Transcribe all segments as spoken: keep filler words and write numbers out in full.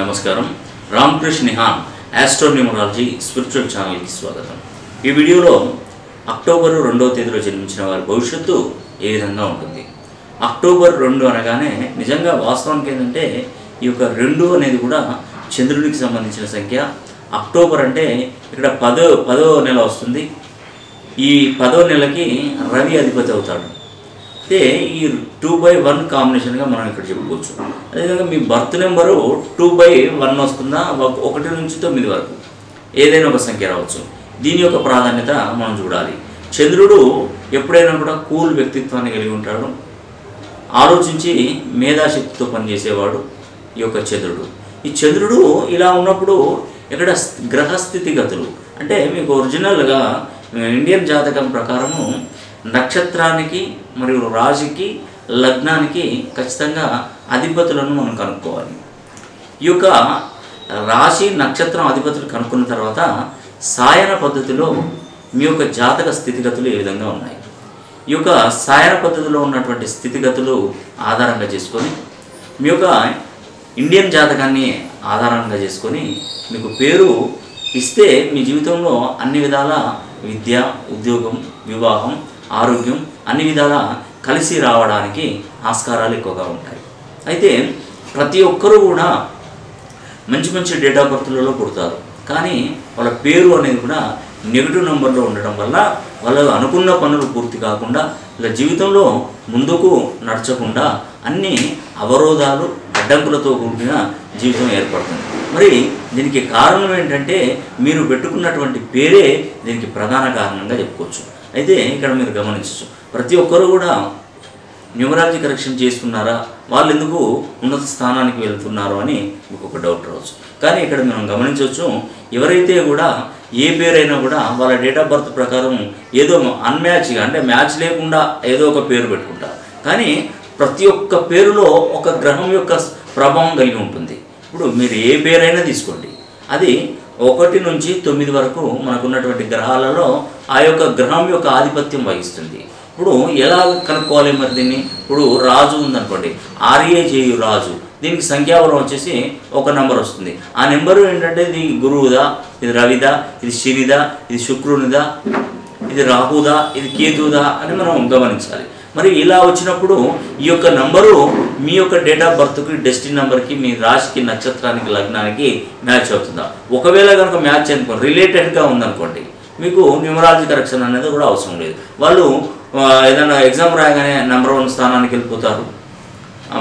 నమస్కారం. Ram Krishna Nihan astro numerology spiritual ఛానల్కి స్వాగతం. ఈ వీడియోలో అక్టోబర్ రెండవ తేదీలో జన్మించిన వారి భవిష్యత్తు ఏ విధంగా ఉంటుంది, అక్టోబర్ రెండు అనగానే నిజంగా వాస్తవానికి ఏంటంటే ఈ యొక్క రెండు అనేది కూడా చంద్రుడికి సంబంధించిన సంఖ్య. అక్టోబర్ అంటే ఇక్కడ పదో పదో నెల వస్తుంది. ఈ పదో నెలకి రవి అధిపతి అవుతాడు. అయితే ఈ టూ బై వన్ కాంబినేషన్గా మనం ఇక్కడ చెప్పుకోవచ్చు. అదేవిధంగా మీ birth number two by one వస్తుందా, ఒకటి నుంచి తొమ్మిది వరకు ఏదైనా ఒక సంఖ్య రావచ్చు. దీని యొక్క ప్రాధాన్యత మనం చూడాలి. చంద్రుడు ఎప్పుడైనా కూడా కూల్ వ్యక్తిత్వాన్ని కలిగి ఉంటాడు, ఆలోచించి మేధాశక్తితో పనిచేసేవాడు ఈ యొక్క చంద్రుడు. ఈ చంద్రుడు ఇలా ఉన్నప్పుడు ఇక్కడ గ్రహస్థితిగతులు అంటే మీకు ఒరిజినల్గా ఇండియన్ జాతకం ప్రకారము నక్షత్రానికి మరియు రాశికి లగ్నానికి ఖచ్చితంగా అధిపతులను మనం కనుక్కోవాలి. ఈ యొక్క రాశి నక్షత్రం అధిపతులు కనుక్కున్న తర్వాత సాయన పద్ధతిలో మీ యొక్క జాతక స్థితిగతులు ఏ విధంగా ఉన్నాయి, ఈ యొక్క సాయన పద్ధతిలో ఉన్నటువంటి స్థితిగతులు ఆధారంగా చేసుకొని మీ యొక్క ఇండియన్ జాతకాన్ని ఆధారంగా చేసుకొని మీకు పేరు ఇస్తే మీ జీవితంలో అన్ని విధాల విద్య, ఉద్యోగం, వివాహం, ఆరోగ్యం అన్ని విధాలా కలిసి రావడానికి ఆస్కారాలు ఎక్కువగా ఉంటాయి. అయితే ప్రతి ఒక్కరూ కూడా మంచి మంచి డేట్ ఆఫ్ బర్త్లలో పుడతారు, కానీ వాళ్ళ పేరు అనేది కూడా నెగిటివ్ నెంబర్లో ఉండడం వల్ల వాళ్ళు అనుకున్న పనులు పూర్తి కాకుండా ఇలా జీవితంలో ముందుకు నడచకుండా అన్ని అవరోధాలు, అడ్డంకులతో కూడిన జీవితం ఏర్పడుతుంది. మరి దీనికి కారణం ఏంటంటే మీరు పెట్టుకున్నటువంటి పేరే దీనికి ప్రధాన కారణంగా చెప్పుకోవచ్చు. అయితే ఇక్కడ మీరు గమనించవచ్చు, ప్రతి ఒక్కరు కూడా న్యూమరాలజీ కరెక్షన్ చేసుకున్నారా, వాళ్ళు ఎందుకు ఉన్నత స్థానానికి వెళ్తున్నారు అని మీకు ఒక డౌట్ రావచ్చు. కానీ ఇక్కడ మనం గమనించవచ్చు, ఎవరైతే కూడా ఏ పేరైనా కూడా వాళ్ళ డేట్ ఆఫ్ బర్త్ ప్రకారం ఏదో అన్మ్యాచ్గా అంటే మ్యాచ్ లేకుండా ఏదో ఒక పేరు పెట్టుకుంటారు, కానీ ప్రతి ఒక్క పేరులో ఒక గ్రహం యొక్క ప్రభావం కలిగి ఉంటుంది. ఇప్పుడు మీరు ఏ పేరైనా తీసుకోండి, అది ఒకటి నుంచి తొమ్మిది వరకు మనకున్నటువంటి గ్రహాలలో ఆ యొక్క గ్రహం యొక్క ఆధిపత్యం వహిస్తుంది. ఇప్పుడు ఎలా కనుక్కోవాలి మరి దీన్ని? ఇప్పుడు రాజు ఉందనుకోండి, ఆర్ఏజేయు రాజు, దీనికి సంఖ్యాబలం వచ్చేసి ఒక నెంబర్ వస్తుంది. ఆ నెంబరు ఏంటంటే ఇది గురువుదా, ఇది రవిదా, ఇది శనిదా, ఇది శుక్రునిదా, ఇది రాహుదా, ఇది కేతుదా అని మనం గమనించాలి. మరి ఇలా వచ్చినప్పుడు ఈ యొక్క నంబరు మీ యొక్క డేట్ ఆఫ్ బర్త్కి, డెస్టినీ నెంబర్కి, మీ రాశికి, నక్షత్రానికి, లగ్నానికి మ్యాచ్ అవుతుందా? ఒకవేళ కనుక మ్యాచ్ అనుకోండి, రిలేటెడ్గా ఉందనుకోండి, మీకు న్యూమరాలజీ కరెక్షన్ అనేది కూడా అవసరం లేదు. వాళ్ళు ఏదైనా ఎగ్జామ్ రాయగానే నెంబర్ వన్ స్థానానికి వెళ్ళిపోతారు,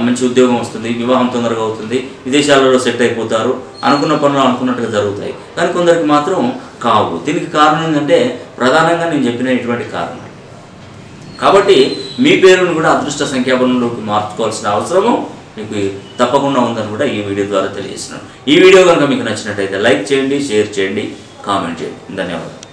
మంచి ఉద్యోగం వస్తుంది, వివాహం తొందరగా అవుతుంది, విదేశాలలో సెట్ అయిపోతారు, అనుకున్న పనులు అనుకున్నట్టుగా జరుగుతాయి. కానీ కొందరికి మాత్రం కావు. దీనికి కారణం ఏంటంటే ప్రధానంగా నేను చెప్పిన ఇటువంటి కారణం. కాబట్టి మీ పేరును కూడా అదృష్ట సంఖ్యాబలంలోకి మార్చుకోవాల్సిన అవసరము మీకు తప్పకుండా ఉందని కూడా ఈ వీడియో ద్వారా తెలియజేస్తున్నాను. ఈ వీడియో కనుక మీకు నచ్చినట్లయితే లైక్ చేయండి, షేర్ చేయండి, కామెంట్ చేయండి. ధన్యవాదాలు.